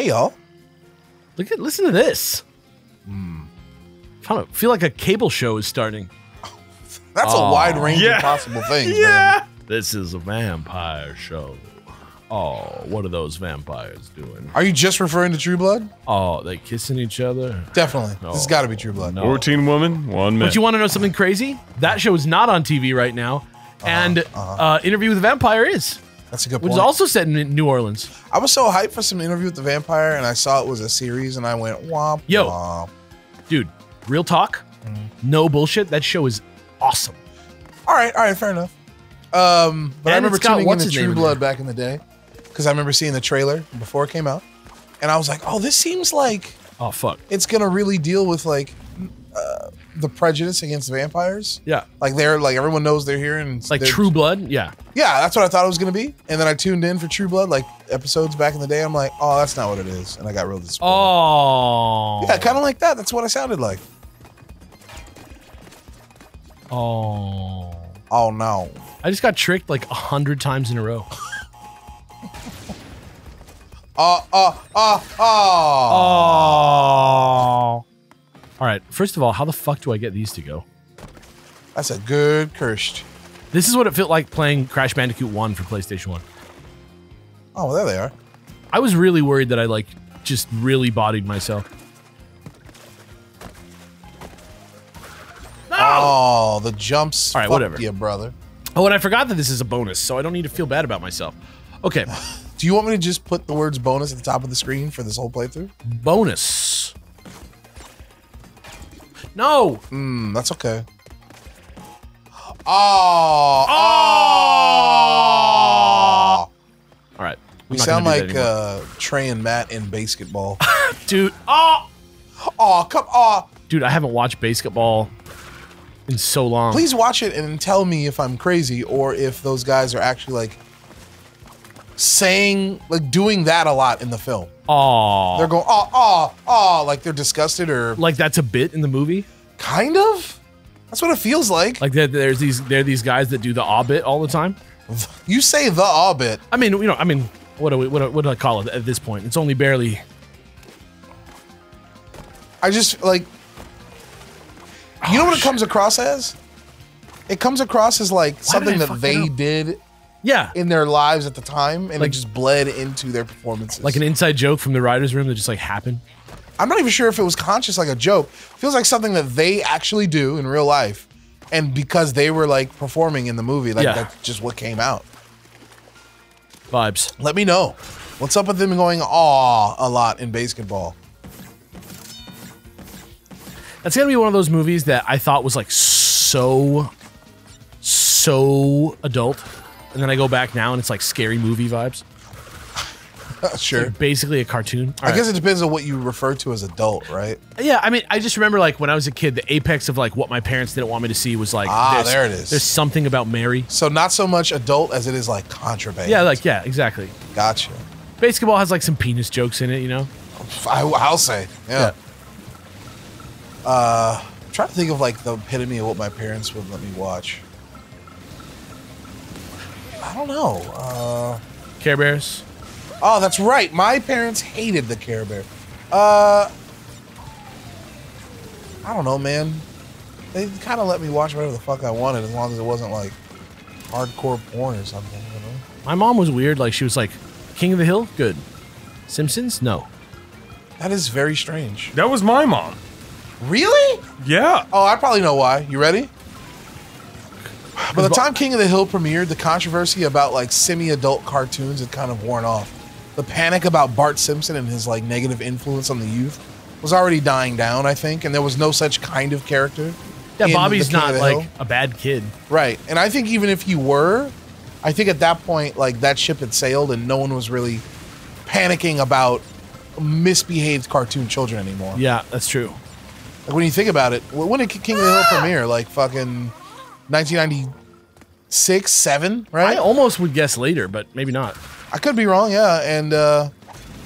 Hey, y'all. Look at, listen to this. I don't feel like a cable show is starting. That's a wide range of possible things, man. This is a vampire show. Oh, what are those vampires doing? Are you just referring to True Blood? Oh, they kissing each other? Definitely. Oh, this has got to be True Blood. No. 14 women, 1 man. But you want to know something crazy? That show is not on TV right now, and Interview with the Vampire is. That's a good point. Which is also set in New Orleans. I was so hyped for some Interview with the Vampire, and I saw it was a series, and I went, womp, womp. Dude, real talk, no bullshit. That show is awesome. All right, fair enough. But I remember tuning into True Blood back in the day, because I remember seeing the trailer before it came out, and I was like, oh, this seems like it's gonna really deal with like the prejudice against vampires. Yeah, like they're like everyone knows they're here, and like True Blood. Yeah, yeah, that's what I thought it was gonna be. And then I tuned in for True Blood like episodes back in the day. I'm like, oh, that's not what it is, and I got real disappointed. Oh, yeah, kind of like that. That's what I sounded like. Oh, oh no. I just got tricked like 100 times in a row. Oh. All right. First of all, how the fuck do I get these to go? That's a good cursed. This is what it felt like playing Crash Bandicoot 1 for PlayStation 1. Oh, well, there they are. I was really worried that I like just really bodied myself. Oh, the jumps. All right, whatever. Yeah, brother. Oh, and I forgot that this is a bonus, so I don't need to feel bad about myself. Okay. Do you want me to just put the words bonus at the top of the screen for this whole playthrough? Bonus. No. That's okay. Oh. Oh. All right. We sound like Trey and Matt in Basketball. Dude. Oh. Oh, come on. Dude, I haven't watched Basketball in so long. Please watch it and tell me if I'm crazy or if those guys are actually like saying, like doing that a lot in the film. Aww. They're going, oh, oh, oh, like they're disgusted or like that's a bit in the movie. Kind of. That's what it feels like. Like there's these, there are these guys that do the aw bit all the time. You say the aw bit. I mean, you know, I mean, what do I call it at this point? It's only barely. I just like. You know what it comes across as? It comes across as like something that they did in their lives at the time, and like, it just bled into their performances. Like an inside joke from the writer's room that just like happened? I'm not even sure if it was conscious like a joke. It feels like something that they actually do in real life, and because they were like performing in the movie, like that's just what came out. Vibes. Let me know. What's up with them going aw a lot in Basketball? That's gonna be one of those movies that I thought was like so adult, and then I go back now and it's like Scary Movie vibes. Sure. Like basically a cartoon. All right. Guess it depends on what you refer to as adult, right? Yeah, I mean, I just remember like when I was a kid, the apex of like what my parents didn't want me to see was like, there it is. There's Something About Mary. So not so much adult as it is like contraband. Yeah, like, yeah, exactly. Gotcha. Basketball has like some penis jokes in it, you know? I'll say, yeah. I'm trying to think of like the epitome of what my parents would let me watch. I don't know. Care Bears. Oh, that's right. My parents hated the Care Bear. I don't know, man. They kind of let me watch whatever the fuck I wanted as long as it wasn't like hardcore porn or something. You know? My mom was weird. Like she was like, King of the Hill? Good. Simpsons? No. That is very strange. That was my mom. Really? Yeah. Oh, I probably know why. You ready? By the time King of the Hill premiered, the controversy about like semi-adult cartoons had kind of worn off. The panic about Bart Simpson and his like negative influence on the youth was already dying down, I think, and there was no such kind of character. Yeah, Bobby's not like a bad kid. Right. And I think even if he were, I think at that point, like that ship had sailed and no one was really panicking about misbehaved cartoon children anymore. Yeah, that's true. Like when you think about it, when did King of the Hill premiere? Like fucking 1996, 7, right? I almost would guess later, but maybe not. I could be wrong, yeah. And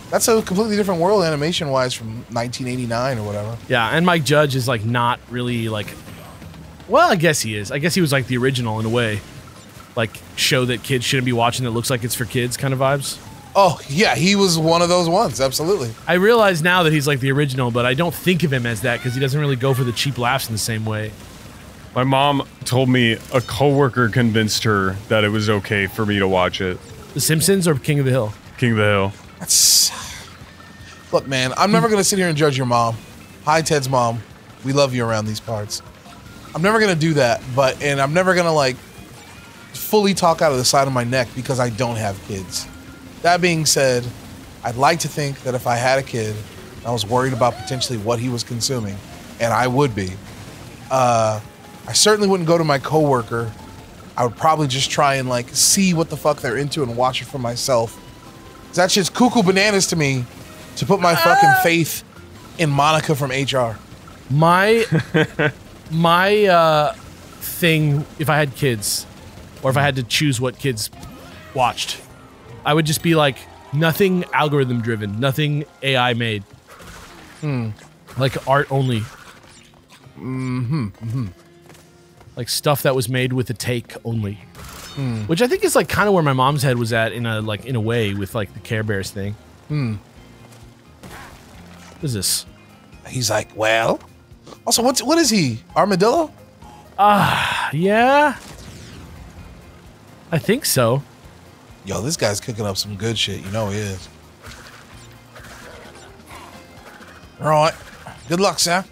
that's a completely different world animation-wise from 1989 or whatever. Yeah, and Mike Judge is like not really like... Well, I guess he is. I guess he was like the original in a way. Like show that kids shouldn't be watching that looks like it's for kids kind of vibes. Oh, yeah, he was one of those ones, absolutely. I realize now that he's like the original, but I don't think of him as that because he doesn't really go for the cheap laughs in the same way. My mom told me a coworker convinced her that it was okay for me to watch it. The Simpsons or King of the Hill? King of the Hill. That's... Look, man, I'm never going to sit here and judge your mom. Hi, Ted's mom. We love you around these parts. I'm never going to do that, but... And I'm never going to, like, fully talk out of the side of my neck because I don't have kids. That being said, I'd like to think that if I had a kid, I was worried about potentially what he was consuming, and I would be. I certainly wouldn't go to my coworker. I would probably just try and like see what the fuck they're into and watch it for myself. That shit's cuckoo bananas to me to put my fucking faith in Monica from HR. My thing, if I had kids, or if I had to choose what kids watched, I would just be like, nothing algorithm driven, nothing AI made. Like art only. Like stuff that was made with a take only. Which I think is like kind of where my mom's head was at in a way with like the Care Bears thing. What is this? He's like, well. Also, what is he? Armadillo? Yeah. I think so. Yo, this guy's cooking up some good shit. You know he is. All right. Good luck, Sam.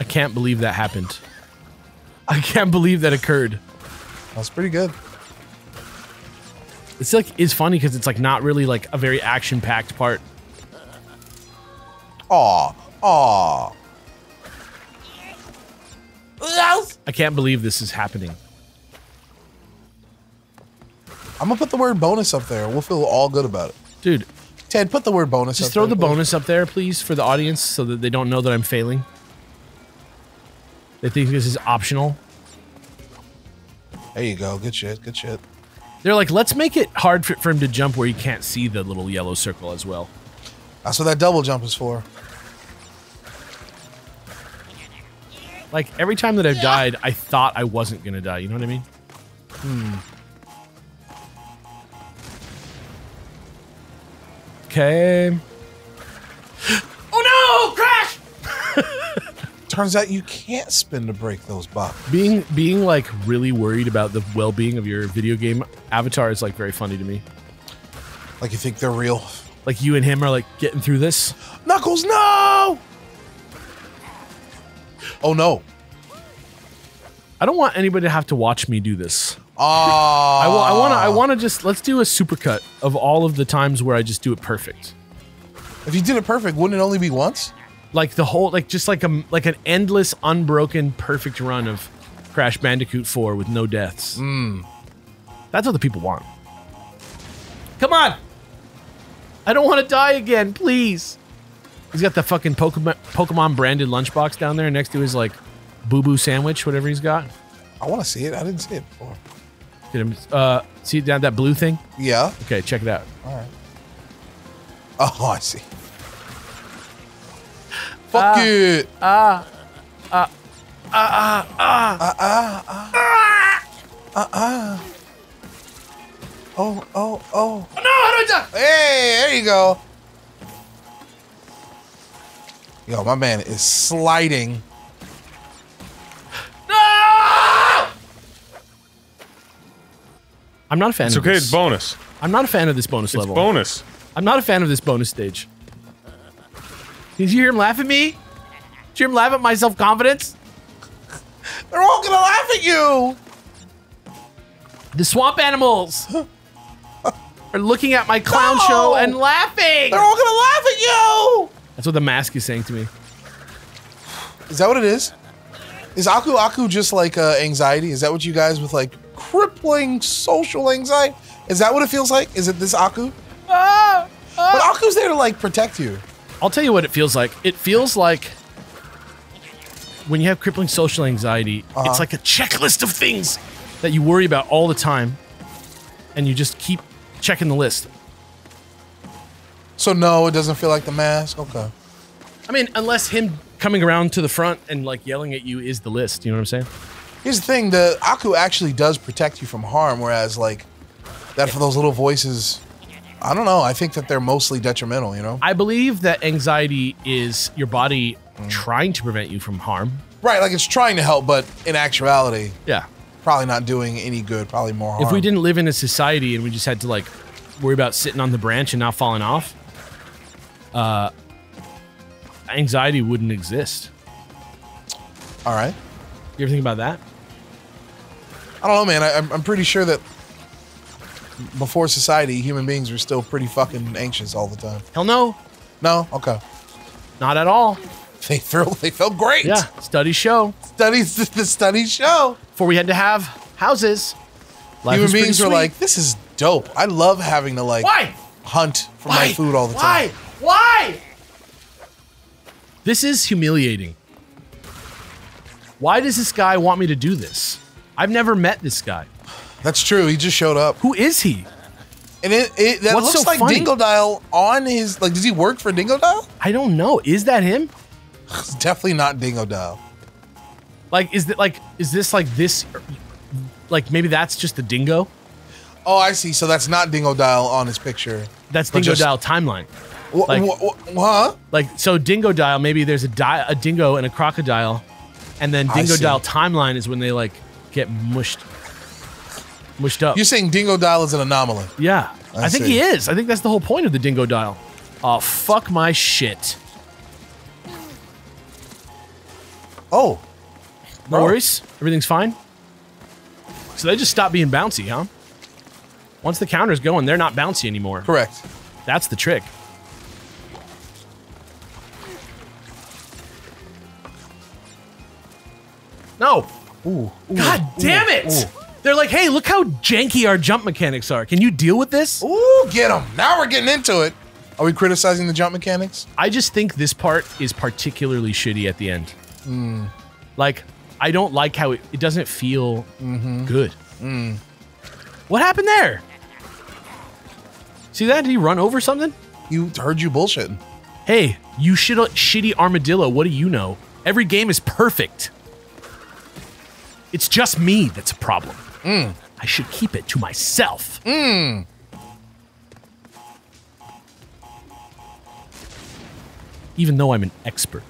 I can't believe that happened. I can't believe that occurred. That's pretty good. It's like, it's funny because it's like not really like a very action-packed part. Aw. Aw. I can't believe this is happening. I'm gonna put the word bonus up there. We'll feel all good about it. Dude. Ted, put the word bonus up there. Just throw the bonus up there, please, for the audience so that they don't know that I'm failing. They think this is optional. There you go. Good shit. Good shit. They're like, let's make it hard for him to jump where you can't see the little yellow circle as well. That's what that double jump is for. Like, every time that I've died, I thought I wasn't gonna die. You know what I mean? Okay. Oh no! Crash! Turns out you can't spin to break those boxes. Being like really worried about the well-being of your video game avatar is like very funny to me. Like you think they're real. Like you and him are like getting through this. Knuckles, no! Oh no. I don't want anybody to have to watch me do this. I want to just, let's do a supercut of all of the times where I just do it perfect. If you did it perfect, wouldn't it only be once? Like the whole, like just like an endless, unbroken, perfect run of Crash Bandicoot 4 with no deaths. That's what the people want. Come on! I don't want to die again, please. He's got the fucking Pokemon branded lunchbox down there next to his like boo-boo sandwich, whatever he's got. I want to see it. I didn't see it before. See down that blue thing? Yeah. Okay, check it out. All right. Oh, I see. Fuck it. Oh, oh, oh. Oh no, how do I die? Hey, there you go. Yo, my man is sliding. I'm not a fan of this. It's bonus. I'm not a fan of this bonus level. It's bonus. I'm not a fan of this bonus stage. Did you hear him laugh at me? Did you hear him laugh at my self-confidence? They're all gonna laugh at you! The swamp animals are looking at my clown show and laughing! They're all gonna laugh at you! That's what the mask is saying to me. Is that what it is? Is Aku Aku just like anxiety? Is that what you guys with like crippling social anxiety? Is that what it feels like? Is it this Aku? But Aku's there to like protect you. I'll tell you what it feels like. It feels like when you have crippling social anxiety, it's like a checklist of things that you worry about all the time and you just keep checking the list. So no, it doesn't feel like the mask? Okay. I mean, unless him coming around to the front and like yelling at you is the list, you know what I'm saying? Here's the thing, the Aku actually does protect you from harm, whereas like, for those little voices, I don't know. I think that they're mostly detrimental, you know? I believe that anxiety is your body trying to prevent you from harm. Right, like it's trying to help, but in actuality, yeah, probably not doing any good, probably more harm. If we didn't live in a society and we just had to like worry about sitting on the branch and not falling off, anxiety wouldn't exist. All right. You ever think about that? I don't know, man. I'm pretty sure that before society, human beings were still pretty fucking anxious all the time. Hell no. No? Okay. Not at all. They felt great. Yeah. Studies show. The studies show. Before we had to have houses, human beings were like, this is dope. I love having to like hunt for my food all the time. Why? This is humiliating. Why does this guy want me to do this? I've never met this guy. That's true. He just showed up. Who is he? And that What's looks so like funny? Dingodile on his like. Does he work for Dingodile? I don't know. Is that him? It's definitely not Dingodile. Like, is that like maybe that's just the dingo? Oh, I see. So that's not Dingodile on his picture. That's Dingodile timeline. Huh? Like, so Dingodile. Maybe there's a dingo and a crocodile, and then Dingodile timeline is when they like get mushed up. You're saying Dingodile is an anomaly? Yeah, I think he is. I think that's the whole point of the Dingodile. Oh, fuck my shit. Oh, no worries. Everything's fine. So they just stopped being bouncy, huh? Once the counter's going, they're not bouncy anymore. Correct. That's the trick. No. Ooh, ooh, God damn it! Ooh. They're like, hey, look how janky our jump mechanics are. Can you deal with this? Ooh, get them. Now we're getting into it. Are we criticizing the jump mechanics? I just think this part is particularly shitty at the end. Mm. Like, I don't like how it doesn't feel good. Mm. What happened there? See that? Did he run over something? You heard you bullshitting. Hey, you shitty armadillo, what do you know? Every game is perfect. It's just me that's a problem. Mm. I should keep it to myself. Mm. Even though I'm an expert.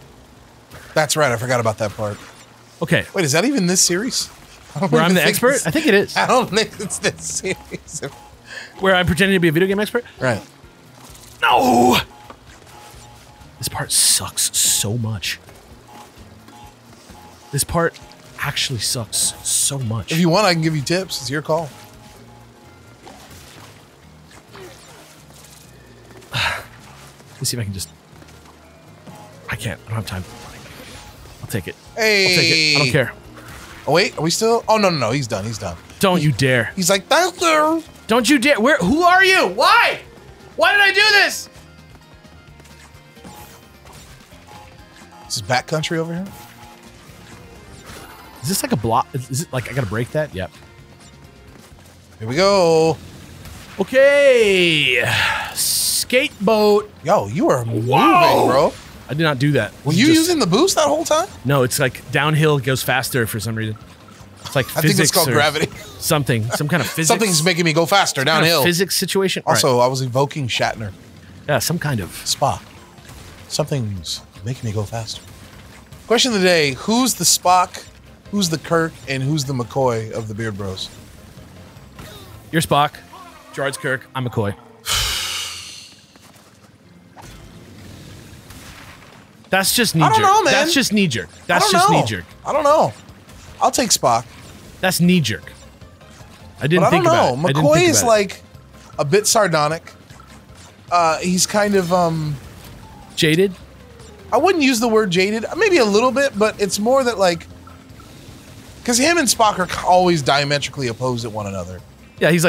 That's right. I forgot about that part. Okay. Wait, is that even this series? Where I'm the expert? I think it is. I don't think it's this series. Where I'm pretending to be a video game expert? Right. No! This part sucks so much. This part actually sucks so much. If you want, I can give you tips. It's your call. Let's see if I can just... I can't. I don't have time. I'll take it. Hey. I'll take it. I don't care. Oh, wait. Are we still? Oh, no, no, no. He's done. He's done. Don't you dare. He's like, thank you. Don't you dare. Where? Who are you? Why? Why did I do this? This is backcountry over here? Is this like a block? Is it like I gotta break that? Yep. Here we go. Okay. Skateboat. Yo, you are moving, bro. I did not do that. Were you using the boost that whole time? No, it's like downhill goes faster for some reason. It's like I think it's called gravity. Something. Some kind of physics. Something's making me go faster downhill. Kind of physics situation. Also, right. I was evoking Shatner. Yeah, some kind of Spock. Something's making me go faster. Question of the day: who's the Spock? Who's the Kirk and who's the McCoy of the Beard Bros? You're Spock. Gerard's Kirk. I'm McCoy. That's just knee-jerk. I don't know, man. That's just knee-jerk. That's just knee-jerk. I don't know. I'll take Spock. That's knee-jerk. I didn't think about it. McCoy is like a bit sardonic. He's kind of jaded. I wouldn't use the word jaded. Maybe a little bit, but it's more that like. Because him and Spock are always diametrically opposed at one another. Yeah, he's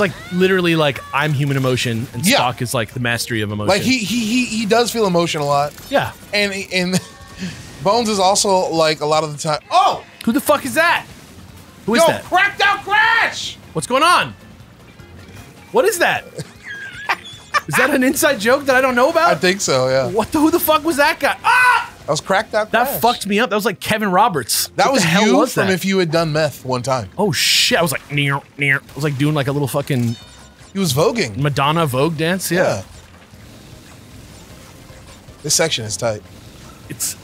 like literally like I'm human emotion, and Spock is like the mastery of emotion. Like he does feel emotion a lot. Yeah, and Bones is also like a lot of the time. Oh, who the fuck is that? Who is that? Yo, cracked out Crash! What's going on? What is that? Is that an inside joke that I don't know about? I think so. Yeah. Who the fuck was that guy? Ah! I was cracked out. That fucked me up. That was like Kevin Roberts. That was you from If You Had Done Meth one time. Oh shit! I was like, near. I was like doing like a little fucking He was voguing. Madonna Vogue dance? Yeah. This section is tight. It's...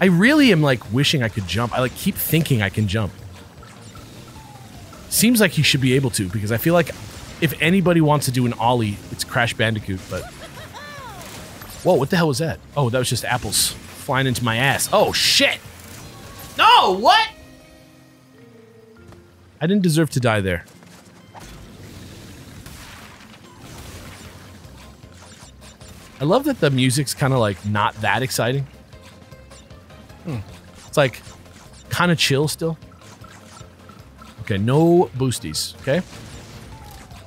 I really am, like, wishing I could jump. I, like, keep thinking I can jump. Seems like he should be able to, because I feel like if anybody wants to do an ollie, it's Crash Bandicoot, but... Whoa, what the hell was that? Oh, that was just apples flying into my ass. Oh, shit! No, what? I didn't deserve to die there. I love that the music's kind of, like, not that exciting. It's, like, kind of chill still. Okay, no boosties, okay?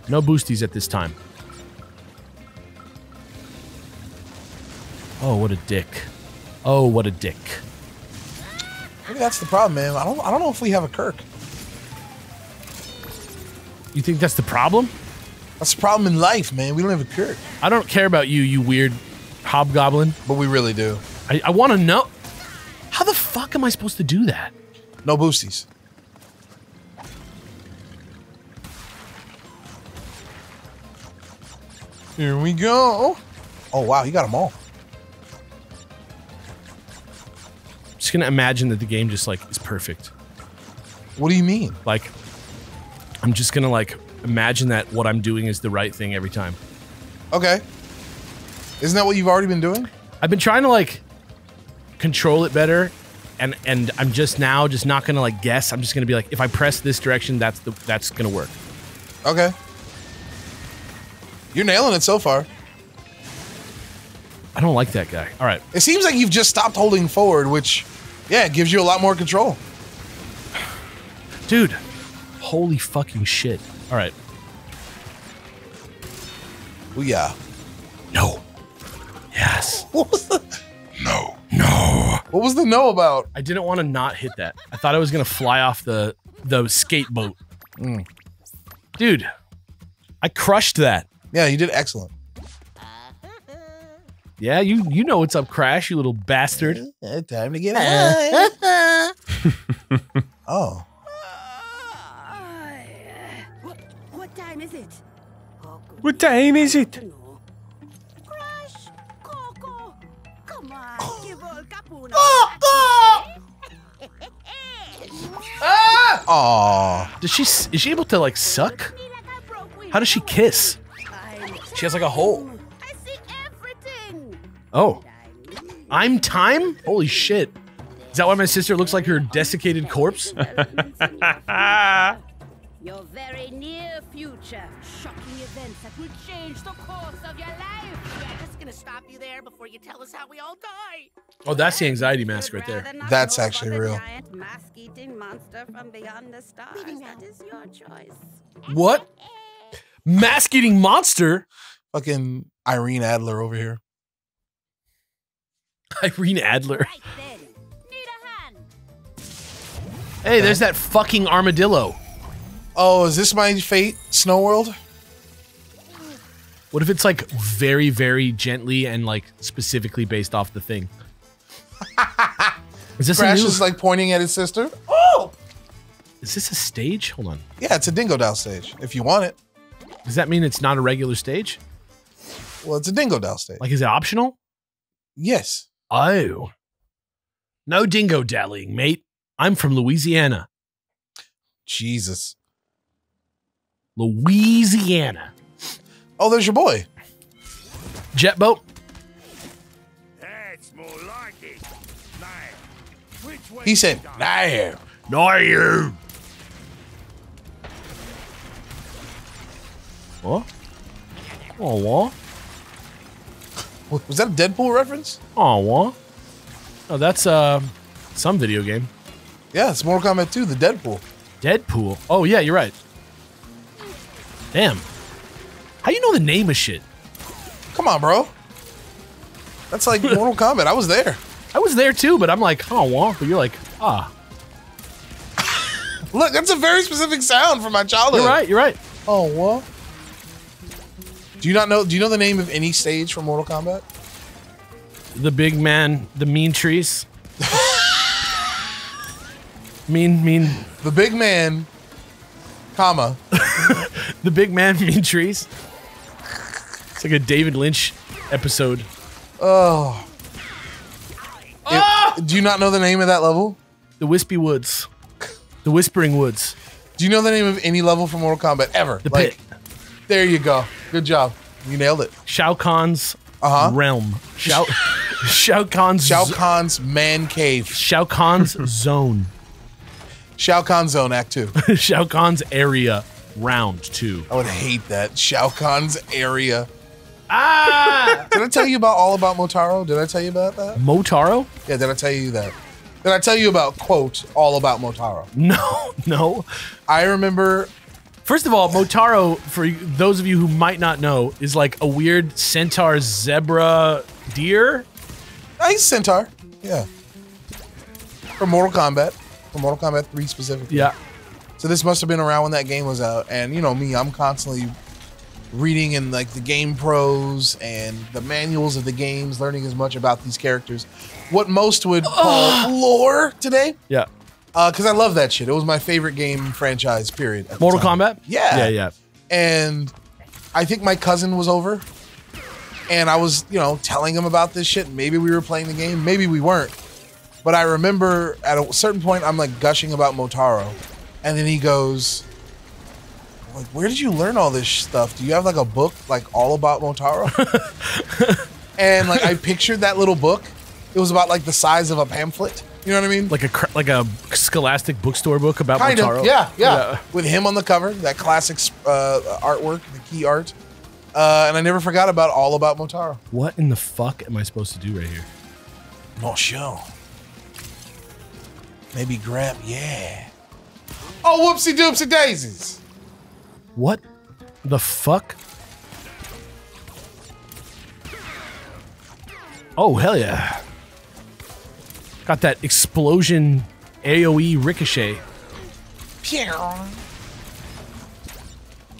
No boosties at this time. Oh, what a dick. Oh, what a dick. Maybe that's the problem, man. I don't know if we have a Kirk. You think that's the problem? That's the problem in life, man. We don't have a Kirk. I don't care about you, you weird hobgoblin. But we really do. I want to know. How the fuck am I supposed to do that? No boosties. Here we go. Oh, wow. You got them all. Just gonna imagine that the game just like is perfect. What do you mean? Like, I'm just gonna like imagine that what I'm doing is the right thing every time. Okay. Isn't that what you've already been doing? I've been trying to like control it better, and I'm just now just not gonna like guess. I'm just gonna be like, if I press this direction, that's gonna work. Okay. You're nailing it so far. I don't like that guy. All right. It seems like you've just stopped holding forward, which, yeah, it gives you a lot more control. Dude, holy fucking shit. All right. Oh, yeah. No. Yes. What was the... No. No. What was the no about? I didn't want to not hit that. I thought I was going to fly off the skate boat. Mm. Dude, I crushed that. Yeah, you did excellent. Yeah, you know what's up, Crash, you little bastard. Time to get high. Oh. What time is it? What time is it? Crash, Coco, come on, give all Capuna. Ah! Does she? Is she able to like suck? How does she kiss? She has like a hole. Oh, I'm time? Holy shit. Is that why my sister looks like her desiccated corpse? Your very near future. Shocking events that will change the course of your life. We're just gonna stop you there before you tell us how we all die. Oh, that's the anxiety mask right there. That's actually real. What? Mask-eating monster? Fucking Irene Adler over here. Irene Adler. Hey, there's that fucking armadillo. Oh, is this my fate, Snow World? What if it's like very, very gently and like specifically based off the thing? Is this Crash is like pointing at his sister. Oh! Is this a stage? Hold on. Yeah, it's a Dingodile stage, if you want it. Does that mean it's not a regular stage? Well, it's a Dingodile stage. Like, is it optional? Yes. Oh. No dingo dallying, mate. I'm from Louisiana. Jesus. Louisiana. Oh, there's your boy. Jet boat. That's more like it. He said, "Nah, no you." What? Oh, what? Was that a Deadpool reference? Aw, what? Oh, that's some video game. Yeah, it's Mortal Kombat 2, the Deadpool. Deadpool? Oh, yeah, you're right. Damn. How you know the name of shit? Come on, bro. That's like Mortal Kombat. I was there. I was there, too, but I'm like, oh, what? But you're like, ah. Look, that's a very specific sound from my childhood. You're right, you're right. Oh, what? Do you know the name of any stage from Mortal Kombat? The big man, the mean trees. The big man, comma. The big man mean trees. It's like a David Lynch episode. Oh. Oh! Do you not know the name of that level? The Wispy Woods. The Whispering Woods. Do you know the name of any level from Mortal Kombat ever? The Pit. There you go. Good job. You nailed it. Shao Kahn's realm. Shao Kahn's man cave. Shao Kahn's zone. Shao Kahn zone, act 2. Shao Kahn's area, round 2. I would hate that. Shao Kahn's area. Ah! Did I tell you about all about Motaro? Did I tell you about that? Motaro? Yeah, did I tell you that? Did I tell you about, quote, all about Motaro? No, no. I remember... First of all, Motaro, for those of you who might not know, is like a weird centaur zebra deer. He's centaur. Yeah. From Mortal Kombat. From Mortal Kombat 3 specifically. Yeah. So this must have been around when that game was out. And you know me, I'm constantly reading in like the game pros and the manuals of the games, learning as much about these characters. What most would call lore today. Yeah. Because I love that shit. It was my favorite game franchise, period. Mortal Kombat? Yeah. Yeah, yeah. And I think my cousin was over. And I was, you know, telling him about this shit. Maybe we were playing the game. Maybe we weren't. But I remember at a certain point, I'm like gushing about Motaro. And then he goes, like, where did you learn all this stuff? Do you have like a book, like all about Motaro? And like, I pictured that little book. It was about like the size of a pamphlet. You know what I mean? Like a scholastic bookstore book about Motaro. Yeah, yeah, yeah. With him on the cover, that classic artwork, the key art. And I never forgot about all about Motaro. What in the fuck am I supposed to do right here? Not sure. Maybe grab, yeah. Oh, whoopsie doopsie daisies. What the fuck? Oh, hell yeah. Got that explosion AoE ricochet. Pew.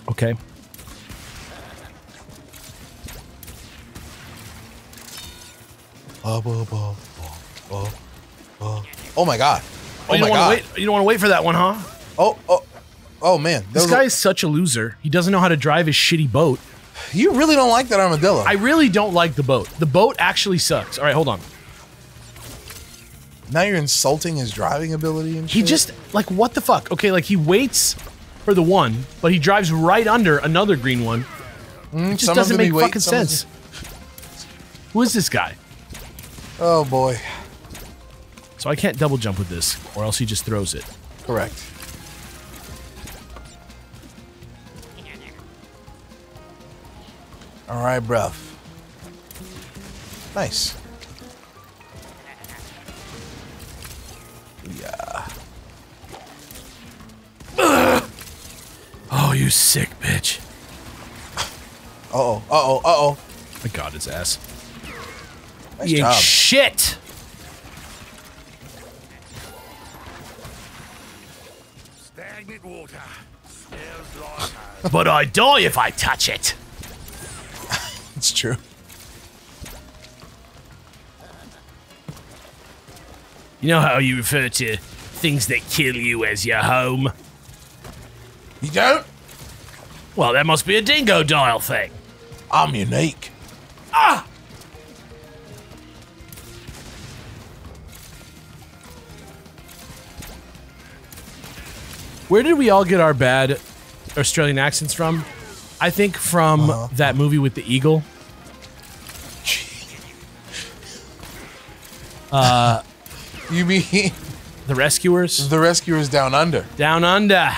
Okay. Oh my god. Oh, my god. Wait, you don't want to wait for that one, huh? Oh, oh. Oh, man. This guy is such a loser. He doesn't know how to drive his shitty boat. You really don't like that armadillo. I really don't like the boat. The boat actually sucks. All right, hold on. Now you're insulting his driving ability and shit? He just, like, what the fuck? Okay, like, he waits for the one, but he drives right under another green one. It just doesn't make fucking sense. Who is this guy? Oh, boy. So I can't double jump with this, or else he just throws it. Correct. All right, bruv. Nice. Yeah. Oh, you sick bitch. Uh-oh, uh-oh, uh-oh. I got his ass. Nice you job. Shit! Stagnant water. But I die if I touch it. It's true. You know how you refer to things that kill you as your home? You don't? Well, that must be a Dingodile thing. I'm unique. Ah! Where did we all get our bad Australian accents from? I think from that movie with the eagle. You mean The Rescuers? The Rescuers Down Under. Down Under.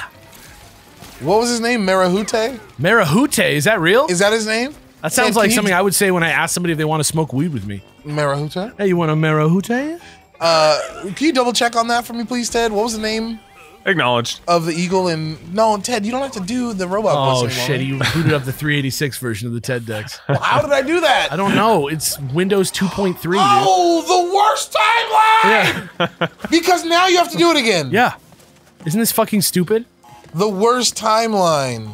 What was his name? Marahute? Marahute? Is that real? Is that his name? That sounds like something I would say when I ask somebody if they want to smoke weed with me. Marahute? Hey, you want a Marahute? Can you double check on that for me, please, Ted? What was the name? Acknowledged. Of the eagle and... No, Ted, you don't have to do the robot voice anymore. Oh, shit. You booted up the 386 version of the TED Dex. Well, how did I do that? I don't know. It's Windows 2.3, dude. Oh, the worst timeline! Yeah. Because now you have to do it again. Yeah. Isn't this fucking stupid? The worst timeline.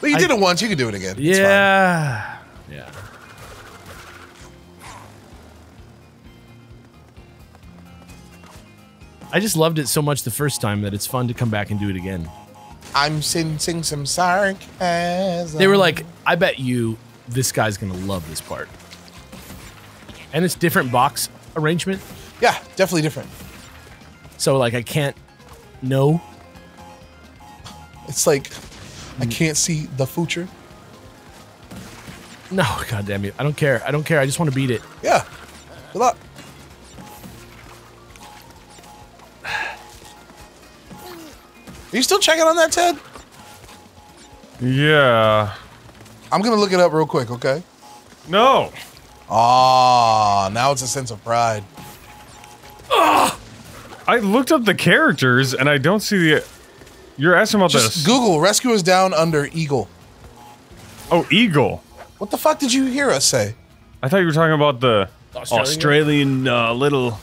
Well, you did it once. You can do it again. Yeah. It's fine. Yeah. I just loved it so much the first time that it's fun to come back and do it again. I'm sensing some sarcasm. They were like, I bet you this guy's going to love this part. And it's different box arrangement. Yeah, definitely different. So, like, I can't know. It's like, I can't see the future. No, God damn it. I don't care. I don't care. I just want to beat it. Yeah. Good luck. Are you still checking on that, Ted? Yeah. I'm going to look it up real quick, okay? No. Ah, now it's a sense of pride. Ugh. I looked up the characters, and I don't see the... You're asking about this. Just Google Rescuers Down Under Eagle. Oh, Eagle. What the fuck did you hear us say? I thought you were talking about the Australian little...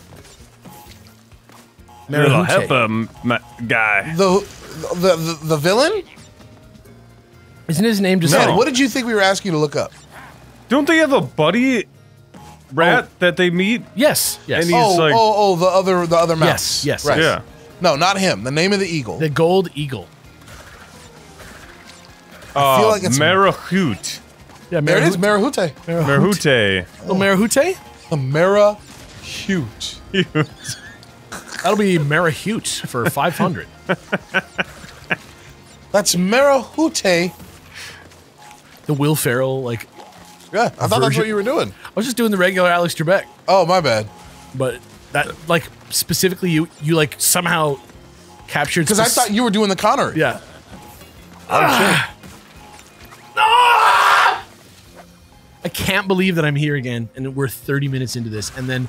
Marahute guy. The villain? Isn't his name just... Man, what did you think we were asking you to look up? Don't they have a buddy rat that they meet? Yes. Yes. And he's like, the other mouse. Yes. Yes. Right. Yeah. No, not him. The name of the eagle. The gold eagle. I feel like it's Marahute. Yeah, there it is. Marahute. Marahute. Oh, Marahute? Marahute. Cute. That'll be Marahute for 500. That's Marahute. The Will Ferrell, like... Yeah, I thought that's what you were doing. I was just doing the regular Alex Trebek. Oh, my bad. But that, like, specifically, you like, somehow captured... Because I thought you were doing the Connery. Yeah. Oh, shit. Ah! I can't believe that I'm here again, and we're 30 minutes into this, and then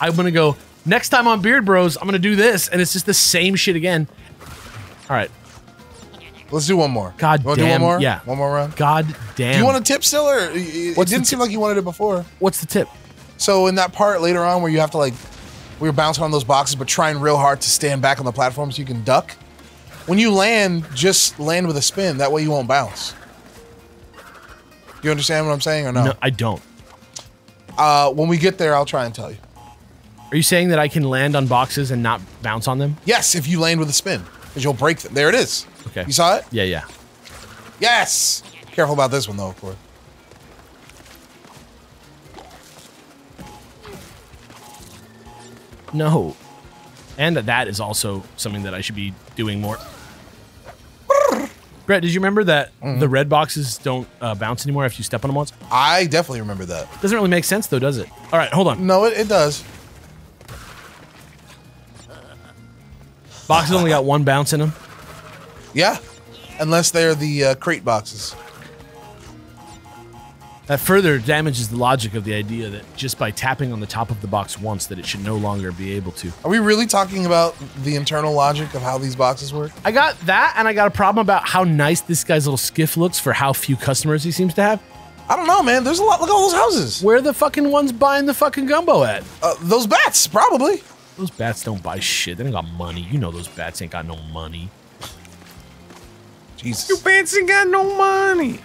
I'm gonna go... Next time on Beard Bros, I'm gonna do this, and it's just the same shit again. All right, let's do one more. God damn, do one more? Yeah, one more round. God damn. Do you want a tip still, or it didn't seem like you wanted it before? What's the tip? So in that part later on, where you have to like, we were bouncing on those boxes, but trying real hard to stand back on the platform so you can duck. When you land, just land with a spin. That way you won't bounce. You understand what I'm saying, or no? No, I don't. When we get there, I'll try and tell you. Are you saying that I can land on boxes and not bounce on them? Yes, if you land with a spin, because you'll break them. There it is. Okay. You saw it? Yeah, yeah. Yes! Careful about this one, though, of course. No. And that is also something that I should be doing more. Brett, did you remember that the red boxes don't bounce anymore after you step on them once? I definitely remember that. Doesn't really make sense, though, does it? All right, hold on. No, it does. Boxes only got one bounce in them. Yeah, unless they're the crate boxes. That further damages the logic of the idea that just by tapping on the top of the box once, that it should no longer be able to. Are we really talking about the internal logic of how these boxes work? I got that, and I got a problem about how nice this guy's little skiff looks for how few customers he seems to have. I don't know, man. There's a lot. Look at all those houses. Where are the fucking ones buying the fucking gumbo at? Those bats, probably. Those bats don't buy shit. They don't got money. You know those bats ain't got no money. Jesus. Your bats ain't got no money.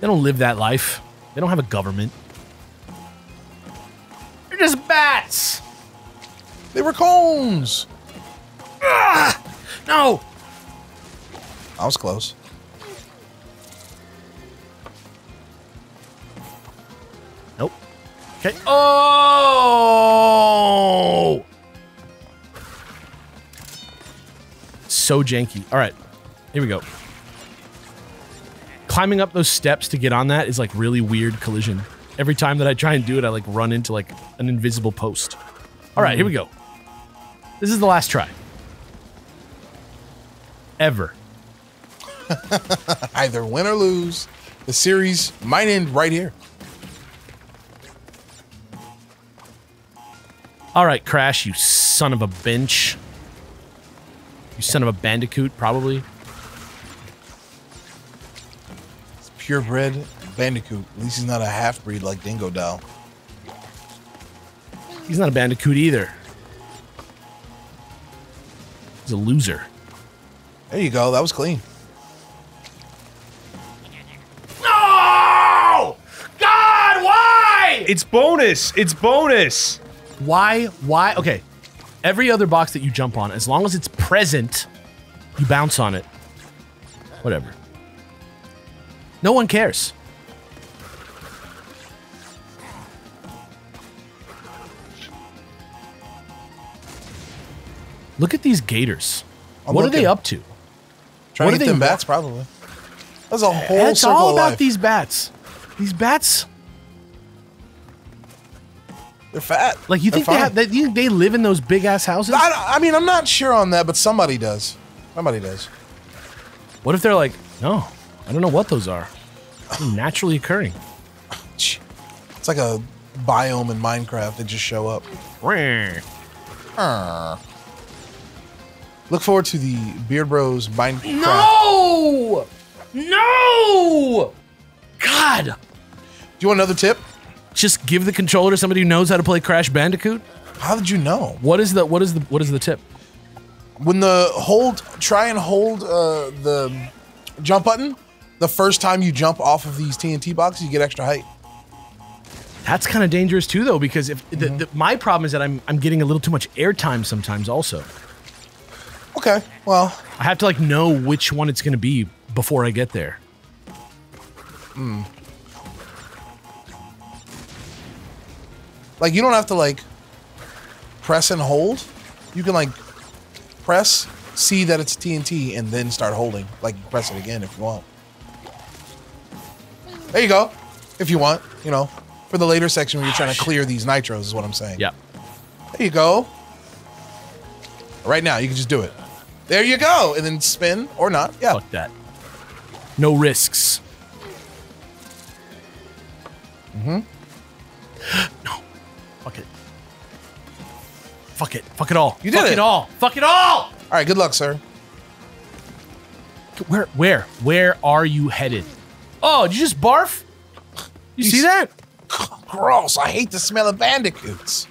They don't live that life. They don't have a government. They're just bats. They were cones. Ugh! No. I was close. Nope. Okay. Oh! So janky. All right. Here we go. Climbing up those steps to get on that is like really weird collision. Every time that I try and do it, I like run into like an invisible post. All right, here we go. This is the last try. Ever. Either win or lose, the series might end right here. All right, Crash, you son of a bench. You son of a bandicoot, probably. It's purebred bandicoot. At least he's not a half-breed like Dingodile. He's not a bandicoot either. He's a loser. There you go. That was clean. No! God, why? It's bonus. It's bonus. Why? Why? Okay. Every other box that you jump on, as long as it's present, you bounce on it. Whatever. No one cares. Look at these gators. What are they up to? Trying to get them bats, probably. That's a whole circle. It's all about these bats. These bats. They're fat. Like, you think they live in those big ass houses? I mean, I'm not sure on that, but somebody does. Somebody does. What if they're like, no, I don't know what those are. They're naturally occurring. It's like a biome in Minecraft. They just show up. Look forward to the Beard Bros Minecraft. No! No! God! Do you want another tip? Just give the controller to somebody who knows how to play Crash Bandicoot? How did you know? What is the tip? When the try and hold the jump button, the first time you jump off of these TNT boxes, you get extra height. That's kind of dangerous too, though, because if my problem is that I'm getting a little too much airtime sometimes also. Okay, well, I have to like know which one it's gonna be before I get there. Like, you don't have to like press and hold. You can like press, see that it's TNT, and then start holding. Like, press it again if you want. There you go. If you want, you know, for the later section where you're trying to clear these nitros, is what I'm saying. Yeah. There you go. Right now, you can just do it. There you go, and then spin or not. Yeah. Fuck that. No risks. No. Fuck it. Fuck it. Fuck it all. You did it. Fuck it all. Fuck it all. All right. Good luck, sir. Where are you headed? Oh, did you just barf? You see that? Gross. I hate the smell of bandicoots.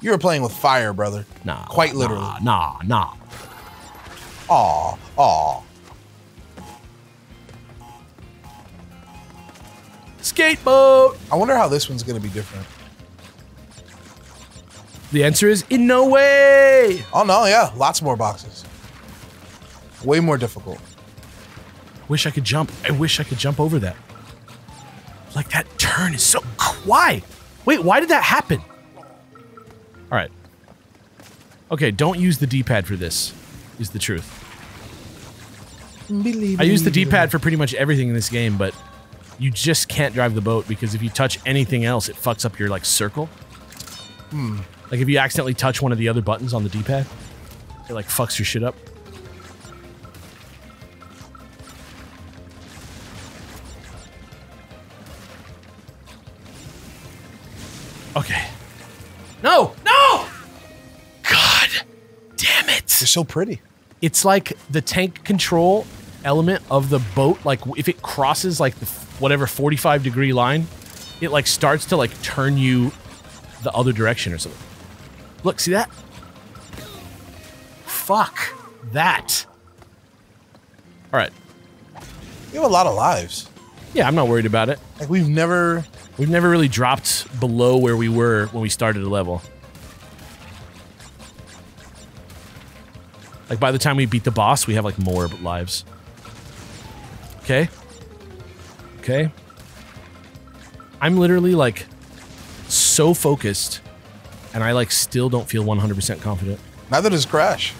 You were playing with fire, brother. Nah. Quite literally. Nah. Aw. Skateboat! I wonder how this one's gonna be different. The answer is, in no way! Oh no, yeah. Lots more boxes. Way more difficult. Wish I could jump. I wish I could jump over that. Like, that turn is so... Why? Wait, why did that happen? Alright. Okay, don't use the D-pad for this, is the truth. I use the D-pad for pretty much everything in this game, but you just can't drive the boat because if you touch anything else, it fucks up your, like, circle. Like, if you accidentally touch one of the other buttons on the D-pad, it, like, fucks your shit up. Okay. No! No! God damn it! They're so pretty. It's like the tank control element of the boat. Like, if it crosses, like, the whatever 45-degree line, it, like, starts to, like, turn you the other direction or something. Look, see that? Fuck that. Alright. You have a lot of lives. Yeah, I'm not worried about it. Like, we've never really dropped below where we were when we started a level. Like, by the time we beat the boss, we have, like, more lives. Okay? Okay? I'm literally, like, so focused, and I, like, still don't feel 100% confident. Neither does Crash.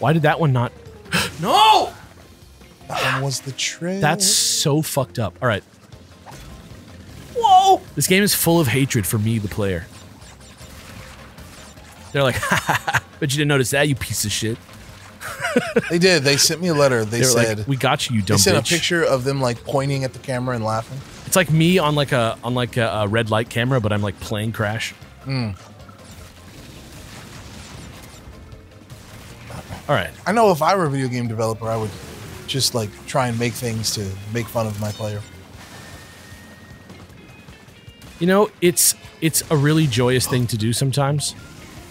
Why did that one not... No! That one was the trick. That's so fucked up. All right. Whoa! This game is full of hatred for me, the player. They're like, ha ha ha, but you didn't notice that, you piece of shit. They did. They sent me a letter. They said, like, "We got you, you dumb bitch." They sent a picture of them like pointing at the camera and laughing. It's like me on like a red light camera, but I'm like playing Crash. All right. I know if I were a video game developer, I would just like try and make things to make fun of my player. You know, it's a really joyous thing to do sometimes.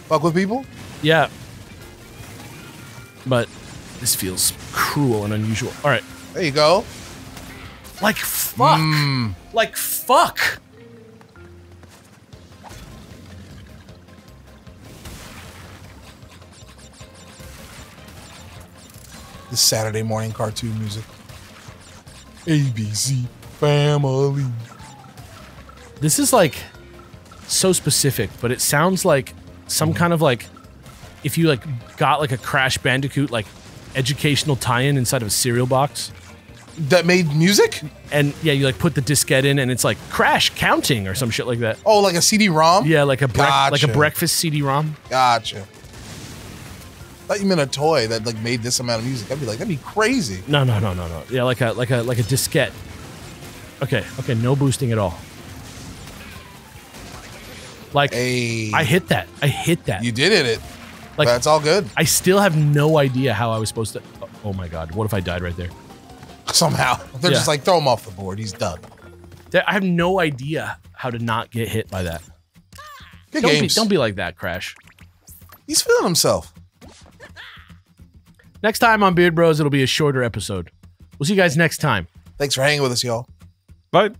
Fuck with people? Yeah. But this feels cruel and unusual. All right. There you go. Like, fuck. Like, fuck. the Saturday morning cartoon music. ABC Family. This is like so specific, but it sounds like some kind of like if you like got like a Crash Bandicoot like educational tie-in inside of a cereal box that made music, and yeah, you like put the diskette in and it's like Crash counting or some shit like that. Oh, like a CD-ROM? Yeah, like a gotcha. Like a breakfast CD-ROM. Gotcha. I thought you meant a toy that like made this amount of music. I'd be like, that'd be crazy. No, no, no, no, no. Yeah, like a diskette. Okay, okay, no boosting at all. Like hey. I hit that. I hit that. You did hit it. Like that's all good. I still have no idea how I was supposed to. Oh my god, what if I died right there? Somehow they're just like throw him off the board. He's done. I have no idea how to not get hit by that. Good games. Don't be like that, Crash. He's feeling himself. Next time on Beard Bros, it'll be a shorter episode. We'll see you guys next time. Thanks for hanging with us, y'all. Bye.